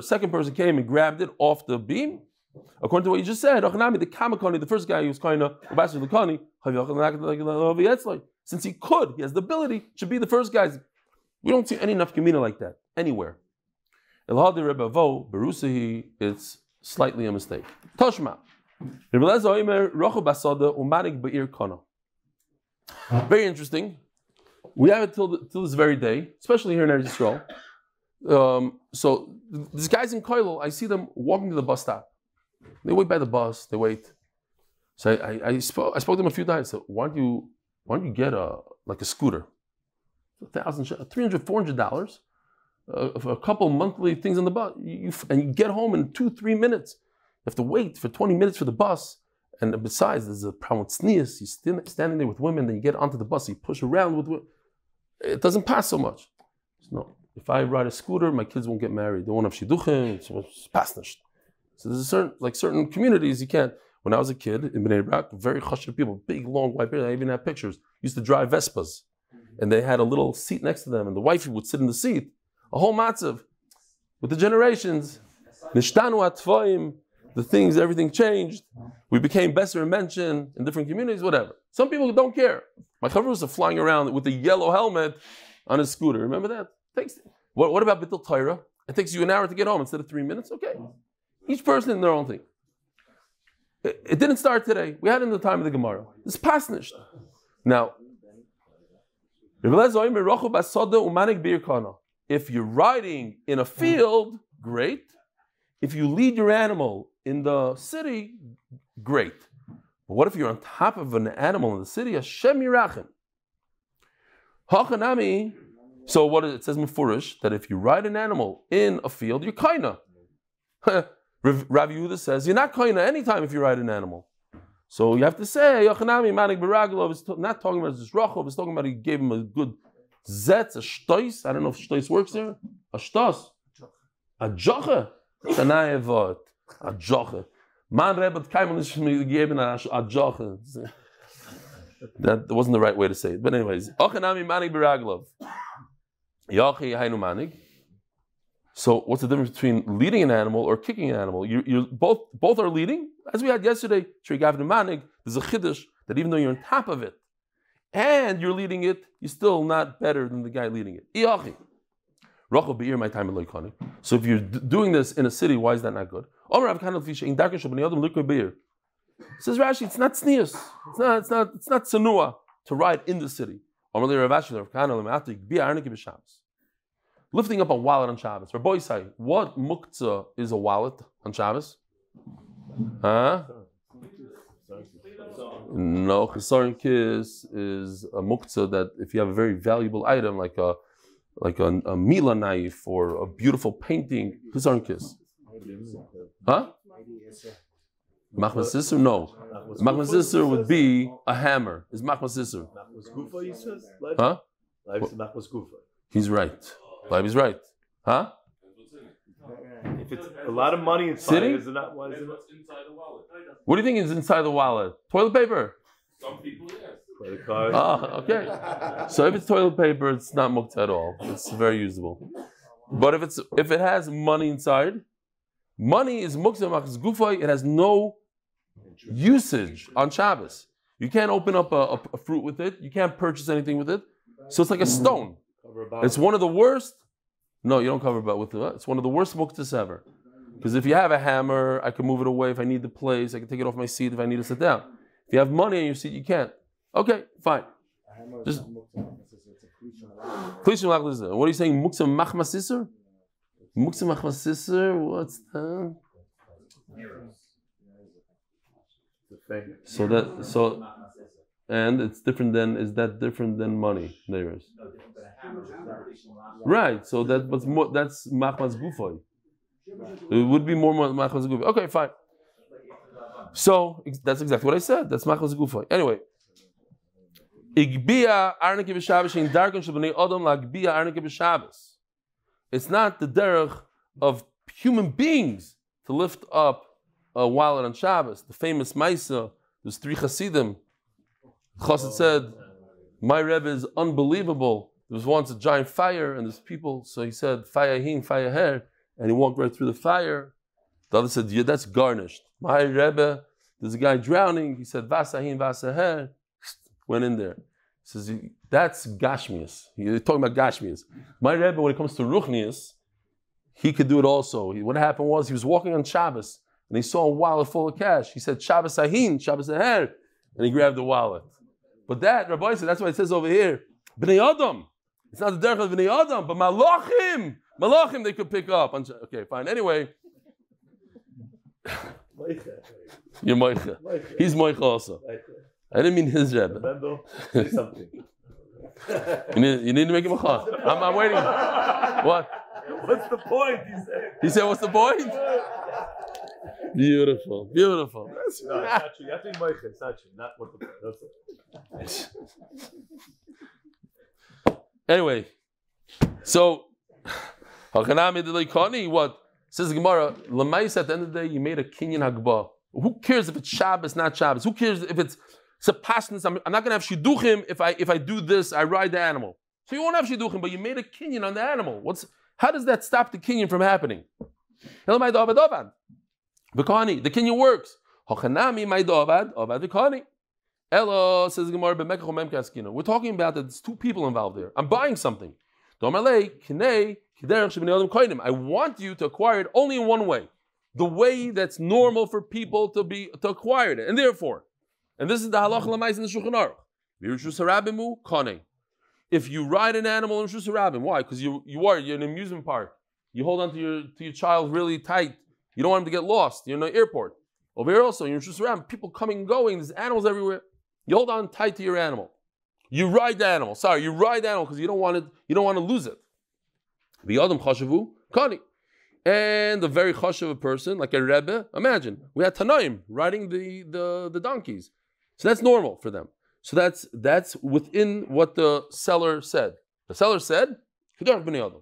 second person came and grabbed it off the beam. According to what you just said, the first guy who was kohen, since he could, he has the ability, should be the first guy. We don't see any nafkamina like that anywhere. It's slightly a mistake. Toshma. Very interesting. We have it till this very day, especially here in Eretz Yisrael. So these guys in Koilel, I see them walking to the bus stop. They wait by the bus. They wait. So I spoke to them a few times. So why don't you get a scooter? $300, $400, a couple monthly things on the bus, and you get home in 2-3 minutes. You have to wait for 20 minutes for the bus. And besides, there's a problem with sneers. You're standing there with women, then you get onto the bus, you push around with women. It doesn't pass so much. No, if I ride a scooter, my kids won't get married. They won't have shidduchim. It's passnish. So there's a certain communities you can't. When I was a kid in Bnei Brak, very chashuv people, big, long, white beard. I even have pictures. Used to drive Vespas. And they had a little seat next to them, and the wifey would sit in the seat. A whole matzav with the generations. Nishtanu atfoim, the things, everything changed. We became Besser and Mention in different communities, whatever. Some people don't care. My chavrus are flying around with a yellow helmet on a scooter. Remember that? Takes. What about Bittul Torah? It takes you an hour to get home instead of 3 minutes? Okay. Each person in their own thing. It didn't start today. We had it in the time of the Gemara. It's pasnish. Now, if you're riding in a field, great. If you lead your animal in the city, great. But what if you're on top of an animal in the city? Hashem Yirachem. Hachanami. So what it says mefurish that if you ride an animal in a field, you're kaina. Rav Yehuda says you're not kaina anytime if you ride an animal. So you have to say Hachanami Manik Beraglov is not talking about just Rachov. It's talking about he gave him a good zetz, a shtois. I don't know if shtois works there. A shtos, a jocha. Tanayevot, a jocha. Man Rebbe Kaimon is given a jocha. That wasn't the right way to say it, but anyways. Hachanami Manik Beraglov. So what's the difference between leading an animal or kicking an animal? You're both are leading. As we had yesterday, there's a chiddush that even though you're on top of it and you're leading it, you're still not better than the guy leading it. So if you're doing this in a city, why is that not good? Says Rashi, it's not sneers. It's not tzenua to ride in the city. Lifting up a wallet on Shabbos. Rabbi Yisai, what muktzah is a wallet on Shabbos? Huh? No, chesaron kis is a muktzah that if you have a very valuable item like a mila knife or a beautiful painting, chesaron kis. Huh? Machmas Isser? No. Machmas Isser would be a hammer. Is Machmas Isser? Huh? He's right. Leib is right. Huh? If it's a lot of money inside, is it not? Why is it what's inside the wallet? What do you think is inside the wallet? Toilet paper? Some people, yes. Credit cards. Ah, okay. So if it's toilet paper, it's not mukta at all. It's very usable. But if it has money inside, money is muktzah machas gufay. It has no usage on Shabbos. You can't open up a fruit with it. You can't purchase anything with it. So it's like a stone. It's one of the worst. No, you don't cover about with it. It's one of the worst muktas ever. Because if you have a hammer, I can move it away if I need the place. I can take it off my seat if I need to sit down. If you have money in your seat, you can't. Okay, fine. Just what are you saying? Muktzah machmas iser? Muktzah machmas iser, what's that? So and it's different than, is that different than money? There is. Right, so that's machmas gufoy. It would be more machmas gufoy. Okay, fine. So that's exactly what I said. That's machmas gufoy. Anyway. It's not the derech of human beings to lift up a wallet on Shabbos. The famous Maisa, there's three Hasidim. Chassid said, my Rebbe is unbelievable. There was once a giant fire and there's people, so he said, fire him, fire her, and he walked right through the fire. The other said, yeah, that's garnished. My Rebbe, there's a guy drowning. He said, vasa him, vasa her, went in there. He says, that's Gashmius. You're talking about Gashmius. My Rebbe, when it comes to Ruchnius, he could do it also. What happened was, he was walking on Shabbos and he saw a wallet full of cash. He said, Shabbos ahin, Shabbos aher, and he grabbed the wallet. But that, Rabbi said, that's why it says over here, Bnei Adam. It's not the derech of Bnei Adam, but Malachim they could pick up. Okay, fine. Anyway. You're Moicha. He's Moicha also. I didn't mean his Rebbe. Remember, say something. you need to make him a chas. I'm waiting. What? What's the point? He said, what's the point? Beautiful. No, it's not true. You have to be Moicha. It's not true. Not what the point. That's it. Anyway, so Hachanami D'Leikoni, what says the Gemara? L'mayis at the end of the day, you made a kinyan hagbah. Who cares if it's Shabbos, not Shabbos? Who cares if it's a pasness? I'm not going to have shiduchim if I do this. I ride the animal, so you won't have shiduchim. But you made a kinyan on the animal. How does that stop the kinyan from happening? The kinyan works. We're talking about that there's two people involved here. I'm buying something. I want you to acquire it only in one way. The way that's normal for people to acquire it. And therefore, and this is the halach l'mais in the Shulchan Aruch. If you ride an animal in Reshus Harabim, why? Because you're in an amusement park. You hold on to your child really tight. You don't want him to get lost. You're in the airport. Over here also, you're in Reshus Harabim. People coming and going. There's animals everywhere. You hold on tight to your animal. You ride the animal because you don't want to lose it. The adam chashavu kani. And the very chashav a person, like a rebbe, imagine. We had Tanaim riding the donkeys. So that's normal for them. So that's within what the seller said. The seller said, a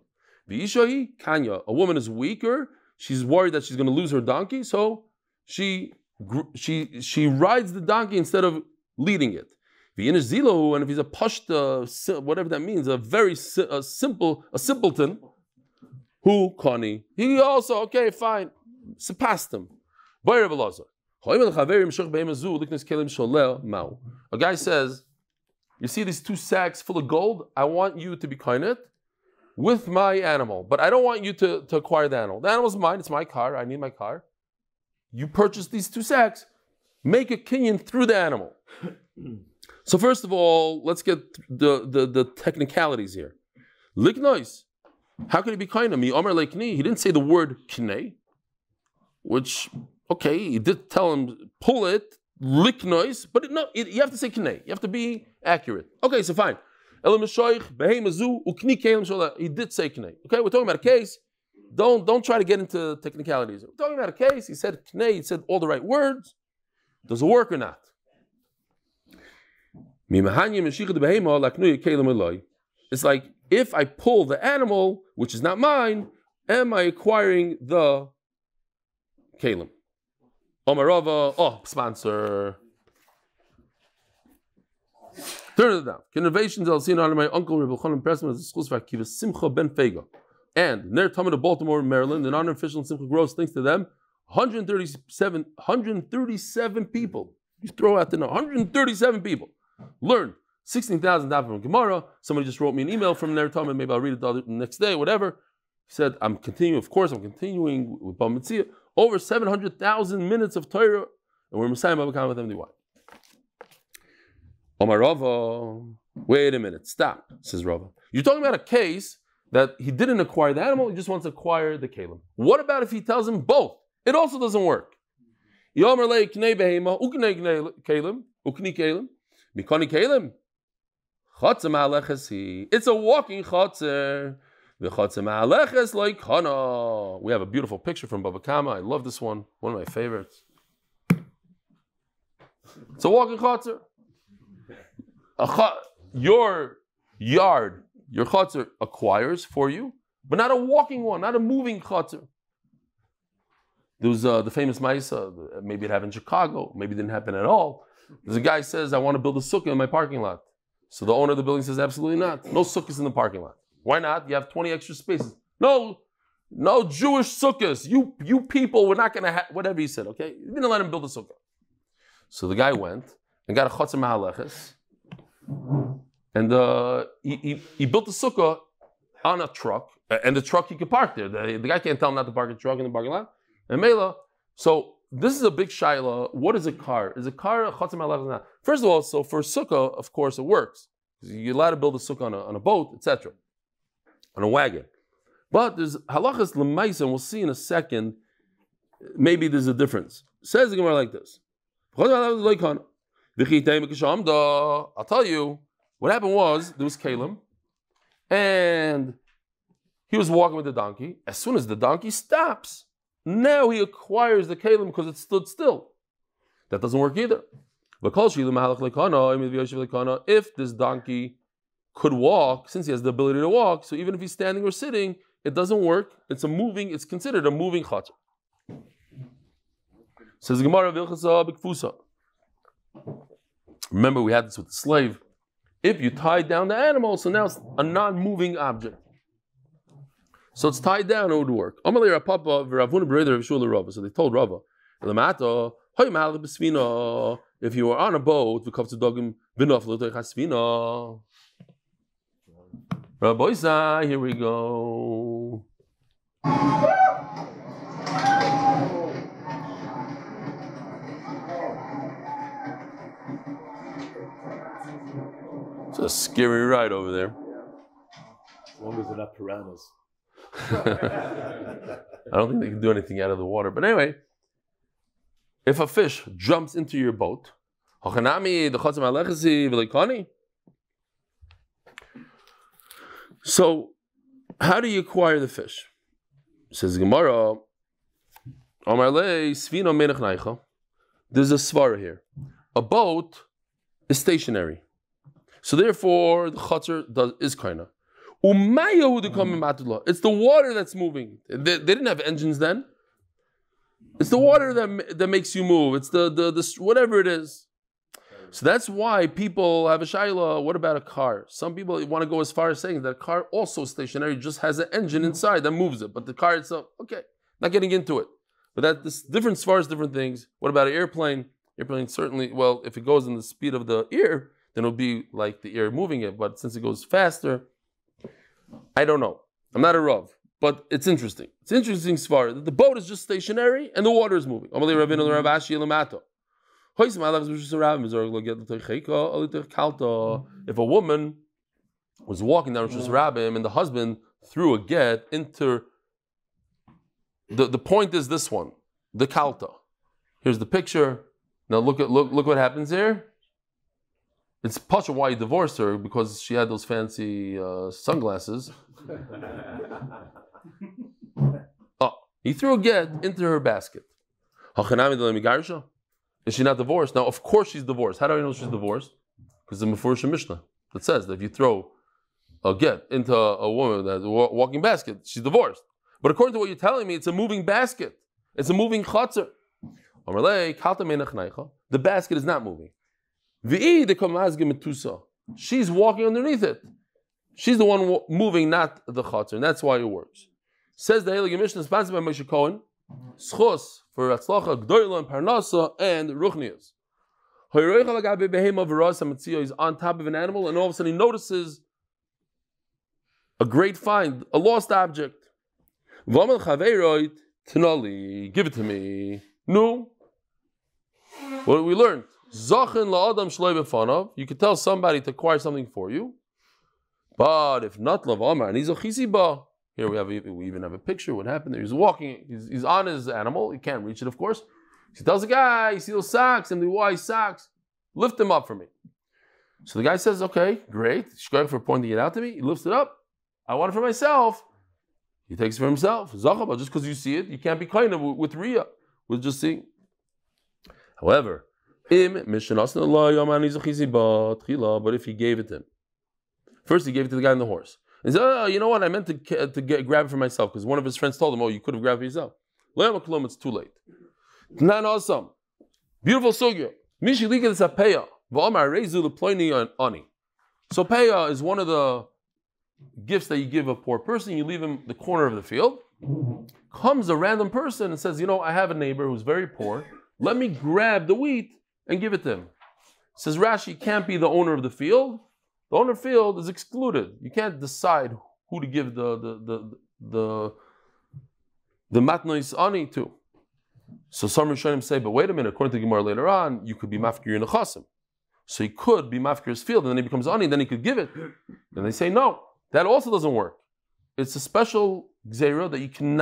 woman is weaker. She's worried that she's going to lose her donkey. So she rides the donkey instead of leading it. And if he's a pashta, whatever that means, a simpleton, who kani? He also, okay, fine. Surpassed him. A guy says, you see these two sacks full of gold? I want you to be koinit with my animal. But I don't want you to acquire the animal. The animal's mine. It's my car. I need my car. You purchase these two sacks. Make a kinyan through the animal. So first of all, let's get the technicalities here. Liknois. How could he be kind of me? Omer leikni. He didn't say the word knei, which, okay, he did tell him, pull it, liknois, but you have to say knei. You have to be accurate. Okay, so fine. He did say knei. Okay, we're talking about a case. Don't try to get into technicalities. We're talking about a case. He said knei. He said all the right words. Does it work or not? It's like, if I pull the animal, which is not mine, am I acquiring the kalim? Omarava, sponsor. Turn it down. Innovations I'll see on my uncle Rebbe Chanan Pressman of the schools for Akiva Simcha Ben Fega. And near Talmud of Baltimore, Maryland, an honor official in Simcha Gross thinks to them, 137 people. You throw out the number, 137 people learned 16,000 daf from Gemara. Somebody just wrote me an email from Ner Talmud. Maybe I'll read it the next day, whatever. He said, I'm continuing with Bal Mitzvah. Over 700,000 minutes of Torah. And we're Messiah Baba Khan with MDY. Omar Rava, wait a minute, stop, says Rava. You're talking about a case that he didn't acquire the animal, he just wants to acquire the Kalim. What about if he tells him both? It also doesn't work. Yomar Lei Knei Behema, Uknei Kalim, Ukni Kalim, Mikoni Kalim. It's a walking chotzer. We have a beautiful picture from Baba Kama. I love this one. One of my favorites. It's a walking chotzer. Your yard, your chotzer acquires for you, but not a walking one, not a moving chotzer. There was the famous Maisa. Maybe it happened in Chicago. Maybe it didn't happen at all. There's a guy who says, I want to build a sukkah in my parking lot. So the owner of the building says, absolutely not. No sukkahs in the parking lot. Why not? You have 20 extra spaces. No Jewish sukkahs. You people were not going to have, whatever he said, okay? You didn't let him build a sukkah. So the guy went and got a chatzar mahaleches. And he built the sukkah on a truck. And the truck he could park there. The guy can't tell him not to park a truck in the parking lot. And Mela, so this is a big shayla. What is a car? Is a car a chatzar mahaleches or not? First of all, so for sukkah, of course, it works. You're allowed to build a sukkah on a boat, etc., on a wagon. But there's halachas l'maisa, and we'll see in a second, maybe there's a difference. Says the Gemara like this. I'll tell you, what happened was, there was Kalem, and he was walking with the donkey. As soon as the donkey stops, now he acquires the Kalem because it stood still. That doesn't work either. If this donkey could walk, since he has the ability to walk, so even if he's standing or sitting, it doesn't work. It's considered a moving chatzar. Says Gemara Vilchasa Bikfusa. Remember, we had this with the slave. If you tie down the animal, so now it's a non-moving object. So it's tied down, it would work. So they told Rava, if you were on a boat, Rabboisai, here we go. It's a scary ride over there. As long as they're not piranhas. I don't think they can do anything out of the water. But anyway, if a fish jumps into your boat, so how do you acquire the fish? Says Gemara, there's a svara here. A boat is stationary. So therefore, the chatzar is kaina. It's the water that's moving. They didn't have engines then. It's the water that makes you move. It's the whatever it is. So that's why people have a shayla. What about a car? Some people want to go as far as saying that a car also stationary, just has an engine inside that moves it. But the car itself, okay, not getting into it. But that this different as far as different things. What about an airplane? Airplane certainly, well, if it goes in the speed of the air, then it'll be like the air moving it. But since it goes faster, I don't know. I'm not a Rav, but it's interesting. It's interesting as far that the boat is just stationary and the water is moving. If a woman was walking down Rishus Rabbim and the husband threw a get into the point is this one, the kalta. Here's the picture. Now look what happens here. It's pasha why he divorced her, because she had those fancy sunglasses. Oh, he threw a get into her basket. Is she not divorced? Now, of course she's divorced. How do I know she's divorced? Because the Mefursha Mishnah that says that if you throw a get into a woman that's a walking basket, she's divorced. But according to what you're telling me, it's a moving basket. It's a moving chatzar. The basket is not moving. She's walking underneath it. She's the one moving, not the chatzar. And that's why it works. Says the Heilige Mishnah, sponsored by Moshe Cohen, Schos for Ratzlacha, Gdoila, and Parnasa, and Ruchnius. He's on top of an animal, and all of a sudden he notices a great find, a lost object. Give it to me. No. What did we learn? You could tell somebody to acquire something for you, but if not, here we even have a picture. What happened there? He's walking. He's on his animal. He can't reach it, of course. He tells the guy, "You see those socks? And the why socks? Lift them up for me." So the guy says, "Okay, great. Shkoyach for pointing it out to me." He lifts it up. I want it for myself. He takes it for himself. Zachaba, just because you see it, you can't be kind of with Riyah. We'll just see. However, but if he gave it to him, first he gave it to the guy on the horse. He said, oh, you know what? I meant to grab it for myself, because one of his friends told him, oh, you could have grabbed it yourself. It's too late. Not awesome. Beautiful sugya. So peya is one of the gifts that you give a poor person. You leave him the corner of the field. Comes a random person and says, you know, I have a neighbor who's very poor. Let me grab the wheat and give it to him. Says Rashi, can't be the owner of the field. The owner field is excluded. You can't decide who to give the matnois ani to. So some Rishonim say, but wait a minute, according to Gemara later on, you could be mafkir in a chasim. So he could be mafkir's field, and then he becomes ani, then he could give it. And they say, no, that also doesn't work. It's a special gzeira that you can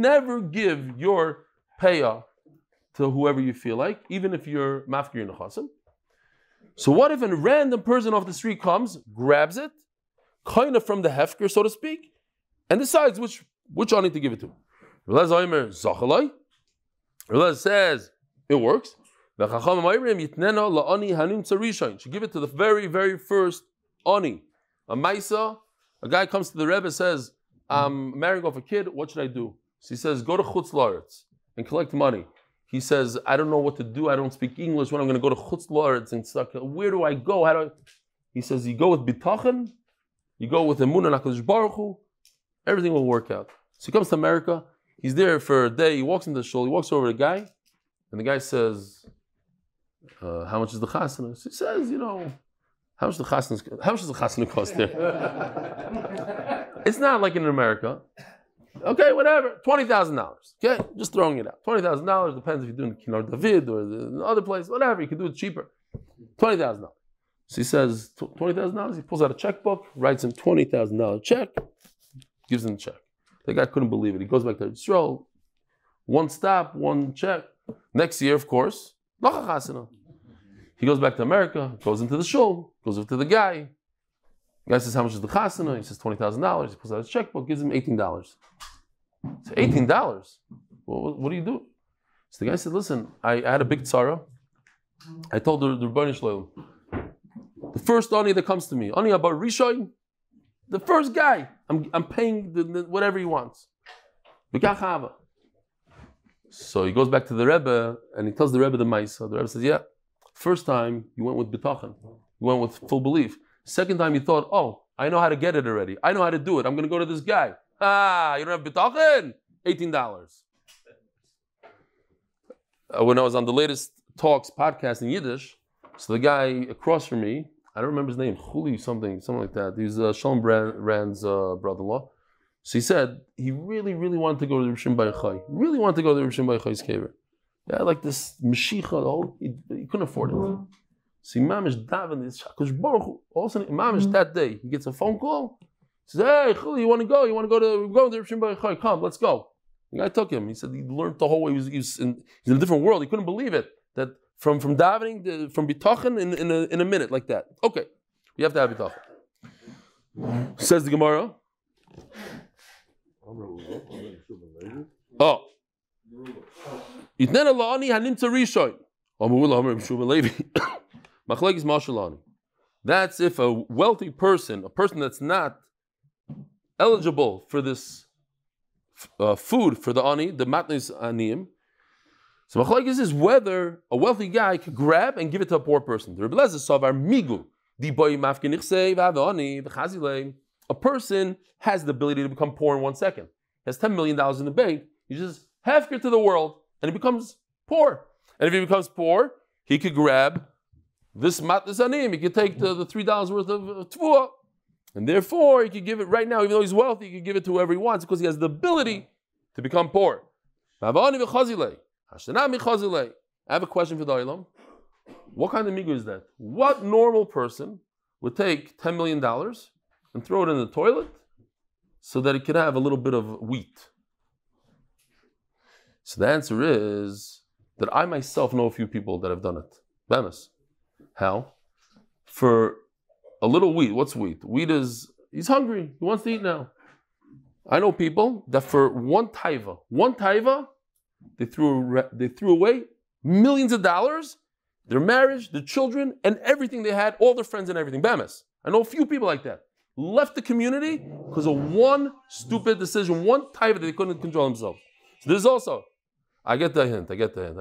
never give your payah to whoever you feel like, even if you're mafkir in a chasim. So what if a random person off the street comes, grabs it, kind of from the hefker, so to speak, and decides which ani to give it to? Relez Omer Zachalai. Relez says it works. She give it to the very, very first ani. A maisa, a guy comes to the Rebbe, says, I'm marrying off a kid, what should I do? She says, go to Chutz Laaretz and collect money. He says, I don't know what to do. I don't speak English. When I'm going to go to Chutz Laaretz and stuff. Where do I go? How do I? He says, you go with bitachon. You go with emunah HaKadosh Baruch Hu. Everything will work out. So he comes to America, he's there for a day, he walks into the shul, he walks over to a guy, and the guy says, how much is the chasana? So he says, you know, how much does the chasana cost there? It's not like in America. Okay, whatever, $20,000. Okay, just throwing it out. $20,000, depends if you're doing Kinar David or the other place, whatever, you can do it cheaper. $20,000. So he says, $20,000, he pulls out a checkbook, writes him $20,000 check, gives him the check. The guy couldn't believe it. He goes back to Yisrael, one stop, one check. Next year, of course, he goes back to America, goes into the shul, goes up to the guy. The guy says, how much is the chasana? He says, $20,000. He pulls out his checkbook, gives him $18. So $18? Well, what do you do? So the guy said, listen, I had a big tzara. I told the Rebbeinu Shloim, the first ani that comes to me, ani Abba Rishon, the first guy, I'm paying whatever he wants. So he goes back to the Rebbe and he tells the Rebbe the Maisa. The Rebbe says, yeah, first time you went with bitachon, you went with full belief. Second time you thought, oh, I know how to get it already. I know how to do it. I'm going to go to this guy. Ah, you don't have bitachon? $18. When I was on the latest talks podcast in Yiddish, so the guy across from me, I don't remember his name, Chuli something like that. He was Shalom Brand's brother-in-law. So he said he really, really wanted to go to the Reb Shimon Bar Yochai. Really wanted to go to the Reb Shimon Bar Yochai's kever. Yeah, like this Meshicha, the whole, he couldn't afford it. Mm-hmm. So Mamish Davin, this Hakadosh Baruch Hu, all of a sudden, Mamish that day, he gets a phone call. He says, hey, Chuli, we're going to the Reb Shimon Bar Yochai, come, let's go. The guy took him. He said he learned the whole way. He was in a different world. He couldn't believe it. That from davening, from bitachon in a minute like that. Okay, you have to have bitachon. Says the Gemara. Oh, itnena la'ani hanimtza rishon. Machlekes mashalani. That's if a wealthy person, a person that's not eligible for this food for the ani, the matnis aniyim. So machlokes is whether a wealthy guy could grab and give it to a poor person. The Rebbe Lezer savar migu di boy mafkin ichsei v'avoni v'chazilei. A person has the ability to become poor in 1 second. He has $10 million in the bank. He just hefker to the world and he becomes poor. And if he becomes poor, he could grab this matnas aniyim. He could take the $3 worth of tefua, and therefore he could give it right now. Even though he's wealthy, he could give it to whoever he wants because he has the ability to become poor. V'avoni v'chazilei. I have a question for the Olam. What kind of migu is that? What normal person would take $10 million and throw it in the toilet so that it could have a little bit of wheat? So the answer is that I myself know a few people that have done it. Bemis. How? For a little wheat. What's wheat? Wheat is, he's hungry. He wants to eat now. I know people that for one taiva, they threw away millions of dollars, their marriage, their children, and everything they had, all their friends and everything. Bemis. I know a few people like that. Left the community because of one stupid decision, one type that they couldn't control themselves. So this is also, I get the hint, I get it.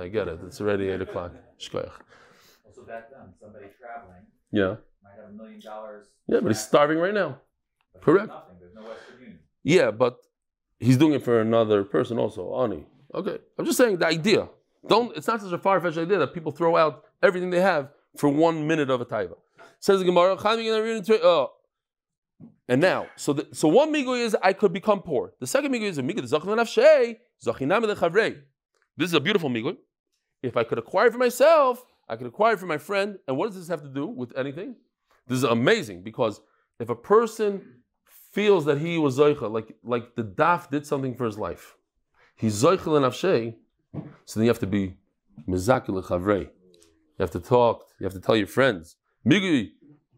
It's already 8 o'clock. Shkoyach. Well, so back then, somebody traveling might have $1 million. Yeah, but he's starving right now. But correct. There's no Western Union. Yeah, but he's doing it for another person also, Ani. Okay, I'm just saying the idea. It's not such a far-fetched idea that people throw out everything they have for 1 minute of a taiva. Says the Gemara, and now, so one migu is I could become poor. The second migu is a migu zochin l'nafshei, zochinam lechavrei. This is a beautiful migu. If I could acquire it for myself, I could acquire it for my friend. And what does this have to do with anything? This is amazing because if a person feels that he was zoicha, like the daf did something for his life, he's zoichel and afshei, so then you have to be mezakel lechavrei. You have to talk. You have to tell your friends. Migui,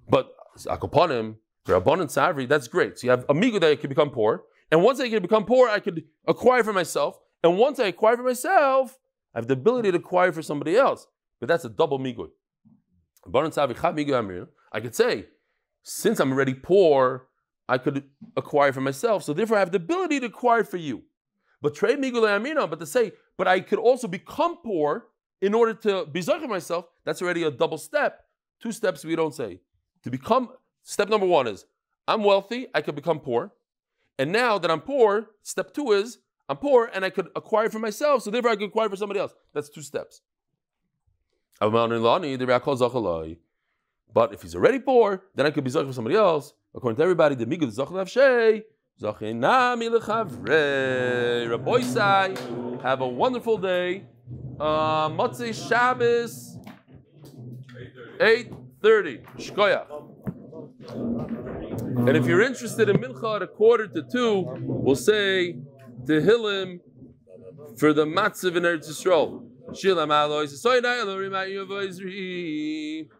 but akoponim, rabbanon savri. That's great. So you have a migu that I could become poor, and once I could become poor, I could acquire for myself, and once I acquire for myself, I have the ability to acquire for somebody else. But that's a double migui. Rabbanon savri chav migui amir. I could say, since I'm already poor, I could acquire for myself. So therefore, I have the ability to acquire for you. But to say, but I could also become poor in order to be zocher myself, that's already a double step. 2 steps we don't say. To become, step number 1 is, I'm wealthy, I could become poor. And now that I'm poor, step two is I'm poor and I could acquire for myself, so therefore I could acquire for somebody else. That's two steps. But if he's already poor, then I could be zakh for somebody else. According to everybody, the migud zakh l'avshei, zakhin nami l'chavrei. Raboisai, have a wonderful day. Motzei Shabbos, 8:30. Shkoyach. And if you're interested in mincha at 1:45, we'll say Tehillim for the matzav in Eretz Yisrael. Shilam alois, soy na'elo, remind you of Israel.